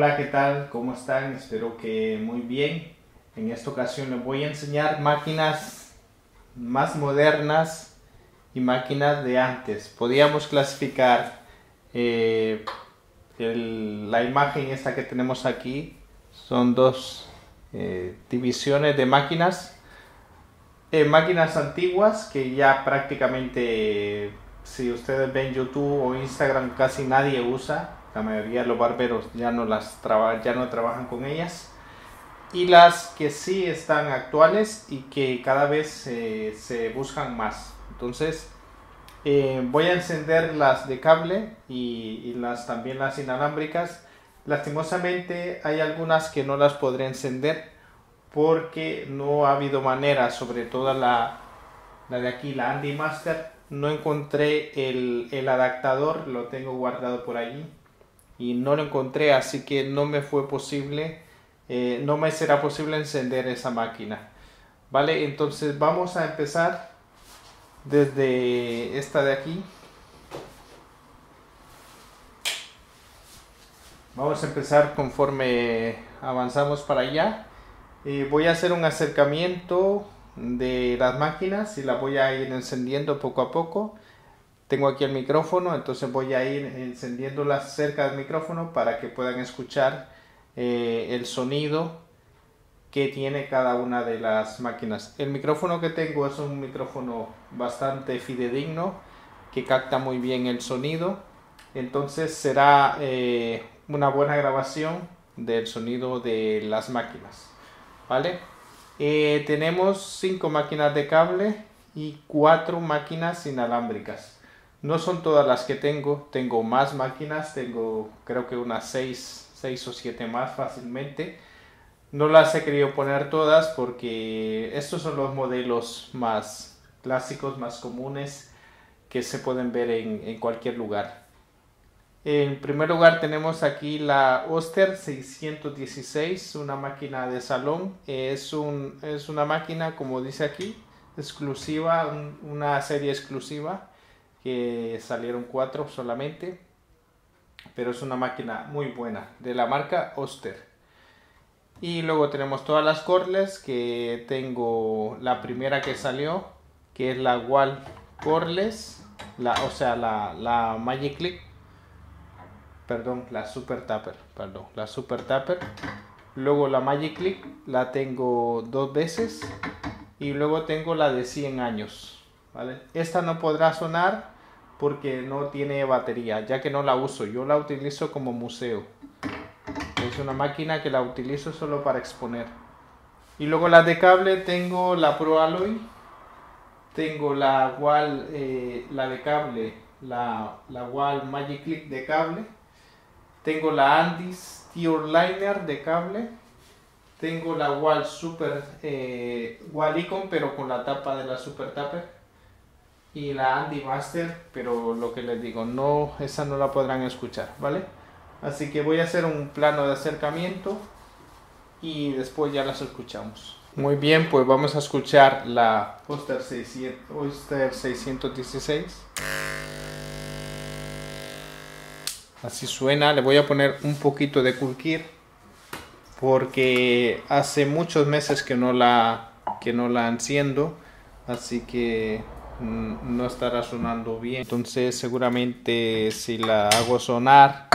Hola, ¿qué tal? ¿Cómo están? Espero que muy bien. En esta ocasión les voy a enseñar máquinas más modernas y máquinas de antes. Podíamos clasificar la imagen esta que tenemos aquí. Son dos divisiones de máquinas. Máquinas antiguas que ya prácticamente, si ustedes ven YouTube o Instagram, casi nadie usa. La mayoría de los barberos ya no trabajan con ellas, y las que sí están actuales y que cada vez se buscan más. Entonces voy a encender las de cable y también las inalámbricas. Lastimosamente hay algunas que no las podré encender porque no ha habido manera, sobre todo la de aquí, la Andy Master. No encontré el adaptador, lo tengo guardado por allí y no lo encontré, así que no me fue posible, no me será posible encender esa máquina, ¿vale? Entonces vamos a empezar desde esta de aquí. Vamos a empezar conforme avanzamos para allá. Voy a hacer un acercamiento de las máquinas y las voy a ir encendiendo poco a poco. Tengo aquí el micrófono, entonces voy a ir encendiéndolas cerca del micrófono para que puedan escuchar el sonido que tiene cada una de las máquinas. El micrófono que tengo es un micrófono bastante fidedigno que capta muy bien el sonido, entonces será una buena grabación del sonido de las máquinas, ¿vale? Tenemos 5 máquinas de cable y 4 máquinas inalámbricas. No son todas las que tengo más máquinas, tengo creo que unas 6 o 7 más fácilmente. No las he querido poner todas porque estos son los modelos más clásicos, más comunes, que se pueden ver en cualquier lugar. En primer lugar tenemos aquí la Oster 616, una máquina de salón. Es una máquina, como dice aquí, exclusiva, una serie exclusiva. Que salieron 4 solamente, pero es una máquina muy buena de la marca Oster. Y luego tenemos todas las cordless, que tengo la primera que salió, que es la Wall Cordless, la Magic Clip, perdón, la Super Tapper. Luego la Magic Clip la tengo 2 veces, y luego tengo la de 100 años. ¿Vale? Esta no podrá sonar porque no tiene batería, ya que no la uso, yo la utilizo como museo. Es una máquina que la utilizo solo para exponer. Y luego las de cable, tengo la Pro Alloy, tengo la Wahl, la de cable, la Wahl Magic Clip de cable, tengo la Andis T-Outliner de cable, tengo la Wahl Wahl Icon, pero con la tapa de la Super Tapper, y la Andy Master, pero lo que les digo, no, esa no la podrán escuchar, ¿vale? Así que voy a hacer un plano de acercamiento y después ya las escuchamos. Muy bien, pues vamos a escuchar la Oster 616. Así suena. Le voy a poner un poquito de Cool Gear porque hace muchos meses que no la enciendo, así que no estará sonando bien. Entonces seguramente si la hago sonar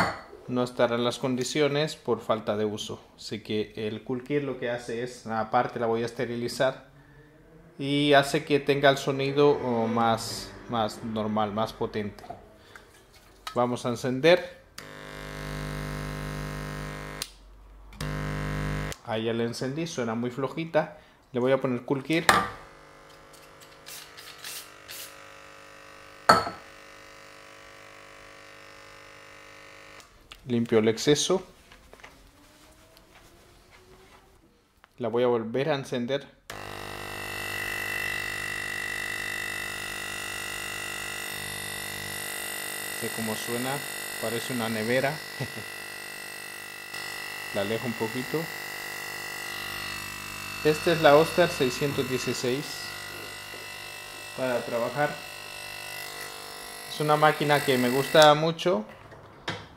no estará en las condiciones por falta de uso. Así que el Cool Gear lo que hace es, aparte la voy a esterilizar, y hace que tenga el sonido más normal, más potente. Vamos a encender. Ahí ya la encendí, suena muy flojita. Le voy a poner Cool Gear. Limpio el exceso. La voy a volver a encender. Sé cómo suena, parece una nevera. La alejo un poquito. Esta es la Oster 616 para trabajar. Es una máquina que me gusta mucho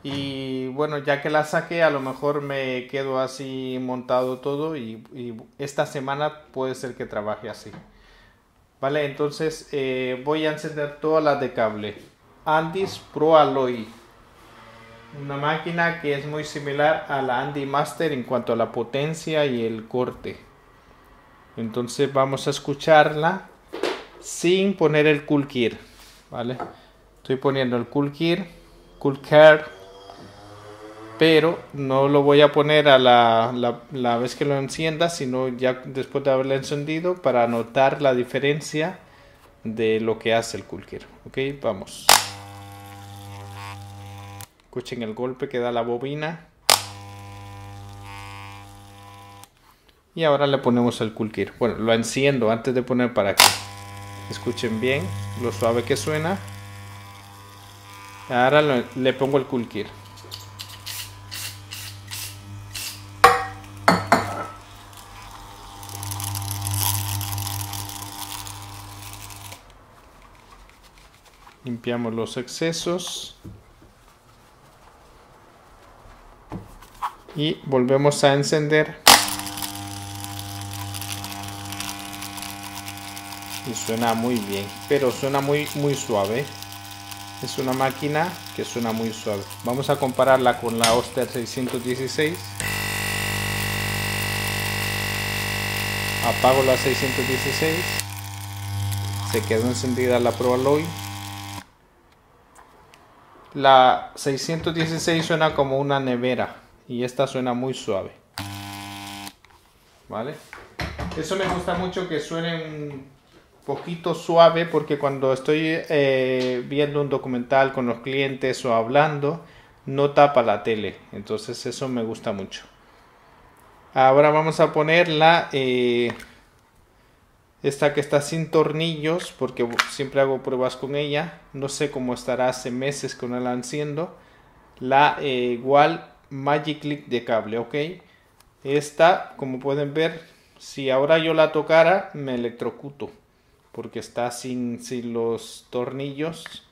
Y bueno, ya que la saque, a lo mejor me quedo así montado todo y esta semana puede ser que trabaje así. Vale, entonces voy a encender todas las de cable. Andis Pro Alloy, una máquina que es muy similar a la Andy Master en cuanto a la potencia y el corte. Entonces vamos a escucharla sin poner el Cool Gear, ¿vale? Estoy poniendo el Cool Gear, pero no lo voy a poner a la vez que lo encienda, sino ya después de haberlo encendido, para notar la diferencia de lo que hace el Cool Gear. Ok, vamos. Escuchen el golpe que da la bobina. Y ahora le ponemos el Cool Gear. Bueno, lo enciendo antes de poner para que escuchen bien lo suave que suena. Ahora le pongo el Cool Gear. Limpiamos los excesos. Y volvemos a encender. Y suena muy bien, pero suena muy suave. Es una máquina que suena muy suave. Vamos a compararla con la Oster 616. Apago la 616. Se quedó encendida la Pro Alloy. La 616 suena como una nevera. Y esta suena muy suave, ¿vale? Eso me gusta mucho, que suene un poquito suave, porque cuando estoy viendo un documental con los clientes o hablando, no tapa la tele. Entonces eso me gusta mucho. Ahora vamos a ponerla, esta que está sin tornillos, porque siempre hago pruebas con ella. No sé cómo estará, hace meses que no la enciendo. La Wahl Magic Clip de cable, ok. Esta, como pueden ver, si ahora yo la tocara me electrocuto, porque está sin los tornillos.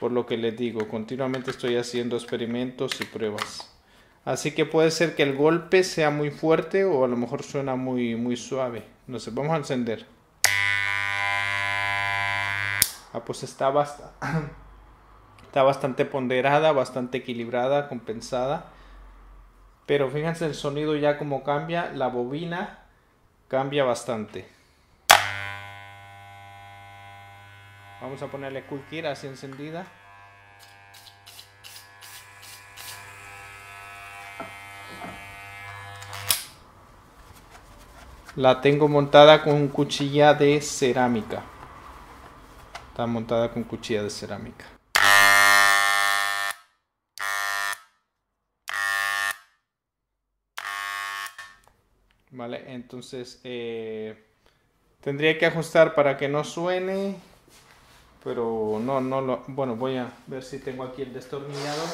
Por lo que les digo, continuamente estoy haciendo experimentos y pruebas. Así que puede ser que el golpe sea muy fuerte, o a lo mejor suena muy suave. No sé, vamos a encender. Ah, pues está Está bastante ponderada, bastante equilibrada, compensada. Pero fíjense el sonido ya como cambia, la bobina cambia bastante. Vamos a ponerle Cool Gear así encendida. La tengo montada con cuchilla de cerámica. Está montada con cuchilla de cerámica. Vale, entonces tendría que ajustar para que no suene, pero no lo... Bueno, voy a ver si tengo aquí el destornillador.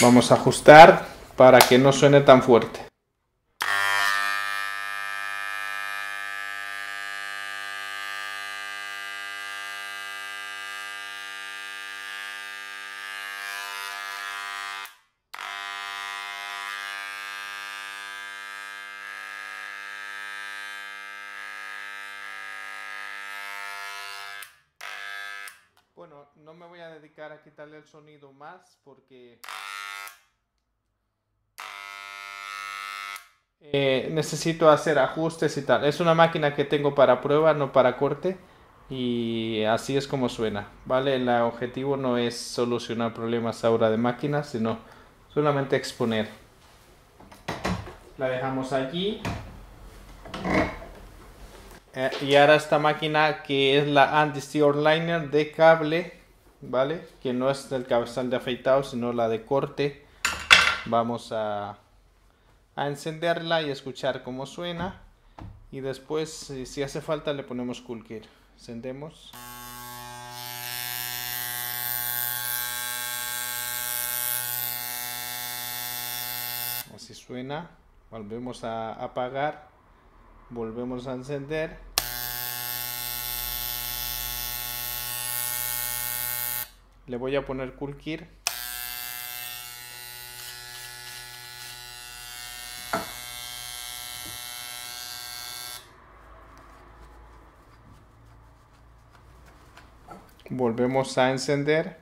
Vamos a ajustar para que no suene tan fuerte. Bueno, no me voy a dedicar a quitarle el sonido más, porque necesito hacer ajustes y tal. Es una máquina que tengo para prueba, no para corte, y así es como suena, ¿vale? El objetivo no es solucionar problemas ahora de máquinas, sino solamente exponer. La dejamos allí. Y ahora esta máquina, que es la Andis T-Outliner de cable, ¿vale? Que no es del cabezal de afeitado, sino la de corte. Vamos a encenderla y escuchar cómo suena. Y después, si hace falta, le ponemos Cool Gear. Encendemos. Así suena. Volvemos a apagar. Volvemos a encender. Le voy a poner Cool Gear. Volvemos a encender.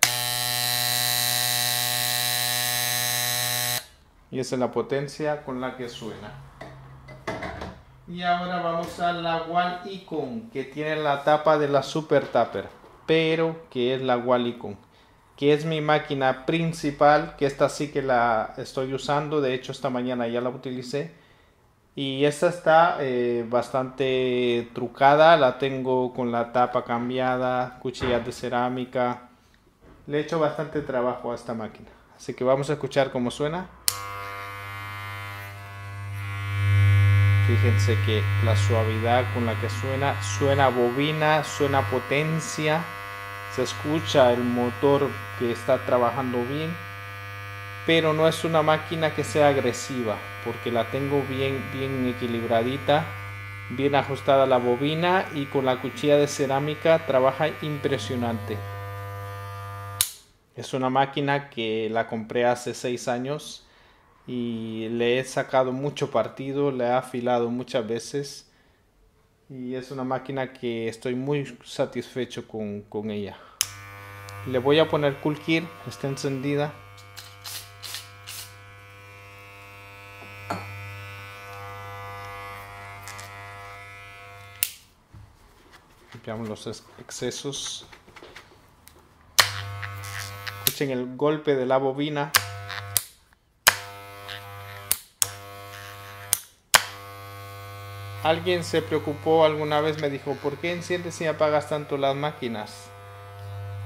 Y esa es la potencia con la que suena. Y ahora vamos a la Wahl Icon, que tiene la tapa de la Super Tapper, pero que es la Wahl Icon, que es mi máquina principal, que esta sí que la estoy usando. De hecho, esta mañana ya la utilicé. Y esta está bastante trucada. La tengo con la tapa cambiada, cuchillas de cerámica. Le he hecho bastante trabajo a esta máquina. Así que vamos a escuchar cómo suena. Fíjense que la suavidad con la que suena, suena bobina, suena potencia. Se escucha el motor que está trabajando bien. Pero no es una máquina que sea agresiva, porque la tengo bien equilibradita, bien ajustada la bobina, y con la cuchilla de cerámica trabaja impresionante. Es una máquina que la compré hace 6 años y le he sacado mucho partido, la he afilado muchas veces y es una máquina que estoy muy satisfecho con ella. Le voy a poner Cool Gear, está encendida. Limpiamos los excesos. Escuchen el golpe de la bobina. Alguien se preocupó alguna vez, me dijo, ¿por qué enciendes y apagas tanto las máquinas?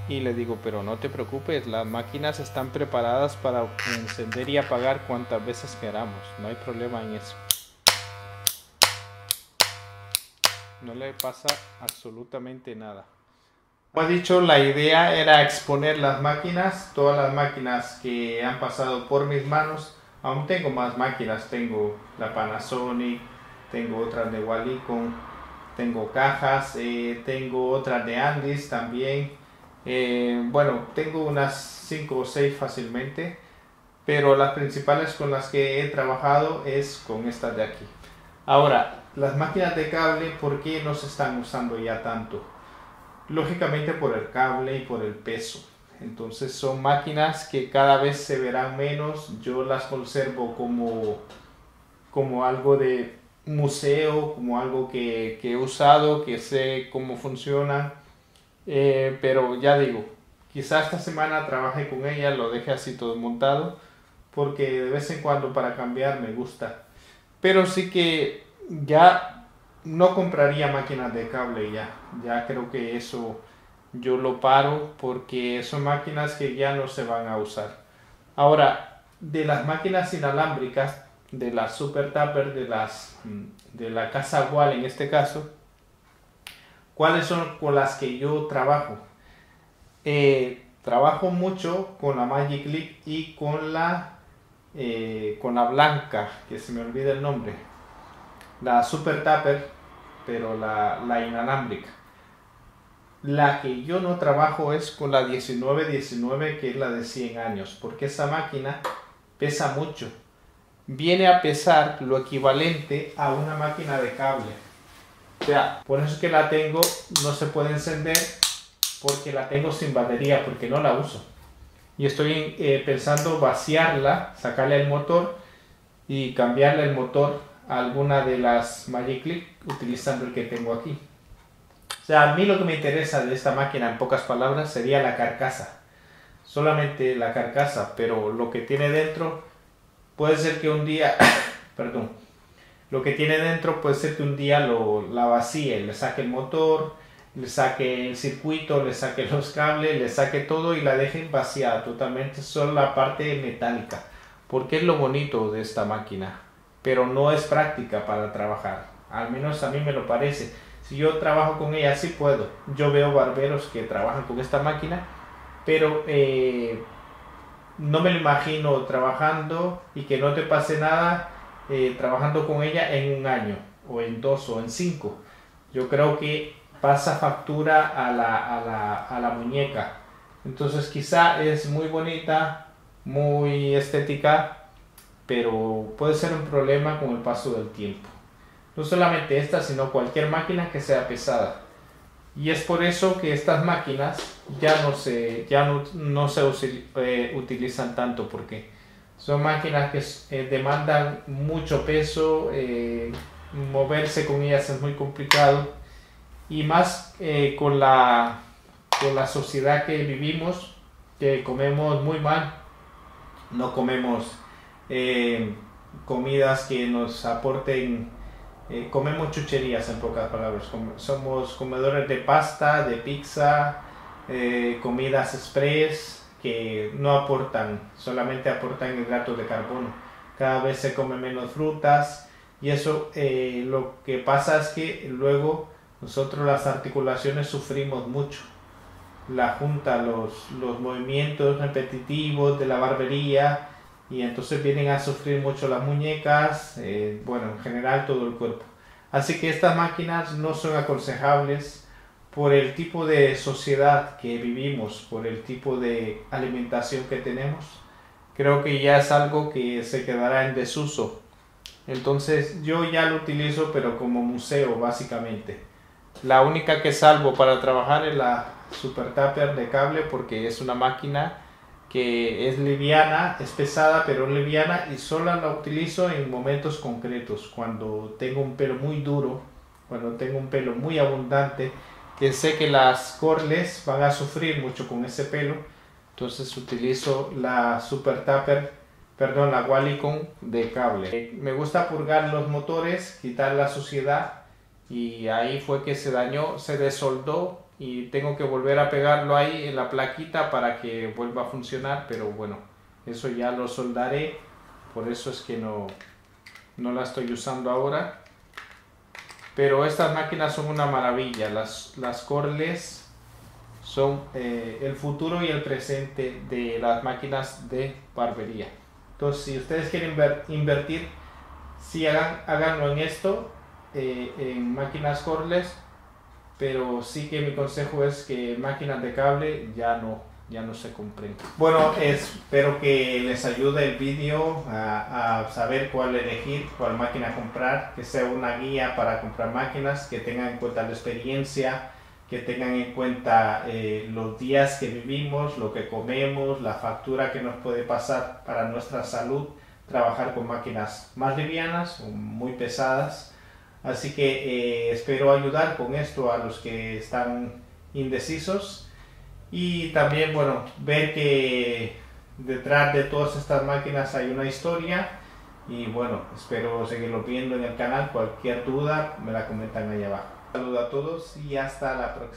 Y le digo, pero no te preocupes, las máquinas están preparadas para encender y apagar cuantas veces queramos, no hay problema en eso. No le pasa absolutamente nada. Como he dicho, la idea era exponer las máquinas, todas las máquinas que han pasado por mis manos. Aún tengo más máquinas, tengo la Panasonic, tengo otras de Wahl Icon, tengo cajas, tengo otras de Andis también. Bueno, tengo unas 5 o 6 fácilmente, pero las principales con las que he trabajado es con estas de aquí. Ahora, las máquinas de cable, ¿por qué no se están usando ya tanto? Lógicamente por el cable y por el peso. Entonces son máquinas que cada vez se verán menos. Yo las conservo como algo de museo, como algo que he usado, que sé cómo funciona. Pero ya digo, quizás esta semana trabaje con ella, lo deje así todo montado, porque de vez en cuando para cambiar me gusta. Pero sí que ya no compraría máquinas de cable ya creo que eso yo lo paro, porque son máquinas que ya no se van a usar. Ahora, de las máquinas inalámbricas, de la Super Tapper, de la casa Wahl en este caso, ¿cuáles son con las que yo trabajo? Trabajo mucho con la Magic Clip y con la blanca, que se me olvida el nombre. La Super Tapper, pero la inalámbrica. La que yo no trabajo es con la 1919, que es la de 100 años, porque esa máquina pesa mucho. Viene a pesar lo equivalente a una máquina de cable. O sea, por eso es que la tengo, no se puede encender, porque la tengo sin batería, porque no la uso. Y estoy pensando vaciarla, sacarle el motor y cambiarle el motor alguna de las Magic Clip utilizando el que tengo aquí. O sea, a mí lo que me interesa de esta máquina, en pocas palabras, sería la carcasa, solamente la carcasa, pero lo que tiene dentro puede ser que un día perdón, lo que tiene dentro puede ser que un día la vacíe, le saque el motor, le saque el circuito, le saque los cables, le saque todo y la deje vaciada totalmente, solo la parte metálica, porque es lo bonito de esta máquina. Pero no es práctica para trabajar, al menos a mí me lo parece. Si yo trabajo con ella, sí puedo. Yo veo barberos que trabajan con esta máquina, pero no me lo imagino trabajando y que no te pase nada trabajando con ella en un año, o en 2, o en 5. Yo creo que pasa factura a la muñeca. Entonces quizá es muy bonita, muy estética, pero puede ser un problema con el paso del tiempo. No solamente esta, sino cualquier máquina que sea pesada. Y es por eso que estas máquinas ya no se utilizan tanto, porque son máquinas que demandan mucho peso, moverse con ellas es muy complicado, y más con la sociedad que vivimos, que comemos muy mal, no comemos comidas que nos aporten. Comemos chucherías, en pocas palabras. Somos comedores de pasta, de pizza, comidas express que no aportan, solamente aportan hidratos de carbono. Cada vez se come menos frutas, y eso lo que pasa es que luego nosotros las articulaciones sufrimos mucho. La junta, los movimientos repetitivos de la barbería, y entonces vienen a sufrir mucho las muñecas, bueno, en general todo el cuerpo. Así que estas máquinas no son aconsejables por el tipo de sociedad que vivimos, por el tipo de alimentación que tenemos. Creo que ya es algo que se quedará en desuso. Entonces yo ya lo utilizo, pero como museo básicamente. La única que salvo para trabajar es la Super Tapper de cable, porque es una máquina que es liviana, es pesada pero liviana, y solo la utilizo en momentos concretos, cuando tengo un pelo muy duro, cuando tengo un pelo muy abundante, que sé que las cordless van a sufrir mucho con ese pelo. Entonces utilizo la Super Tapper, perdón, la Wahl Icon de cable. Me gusta purgar los motores, quitar la suciedad, y ahí fue que se dañó, se desoldó, y tengo que volver a pegarlo ahí en la plaquita para que vuelva a funcionar, pero bueno, eso ya lo soldaré. Por eso es que no la estoy usando ahora, pero estas máquinas son una maravilla. Las cordless son el futuro y el presente de las máquinas de barbería. Entonces, si ustedes quieren invertir, sí, háganlo en esto, en máquinas cordless. Pero sí que mi consejo es que máquinas de cable ya no se compren. Bueno, espero que les ayude el vídeo a saber cuál elegir, cuál máquina comprar, que sea una guía para comprar máquinas, que tengan en cuenta la experiencia, que tengan en cuenta los días que vivimos, lo que comemos, la factura que nos puede pasar para nuestra salud, trabajar con máquinas más livianas o muy pesadas. Así que espero ayudar con esto a los que están indecisos, y también, bueno, ver que detrás de todas estas máquinas hay una historia. Y bueno, espero seguirlo viendo en el canal. Cualquier duda me la comentan ahí abajo. Saludos a todos y hasta la próxima.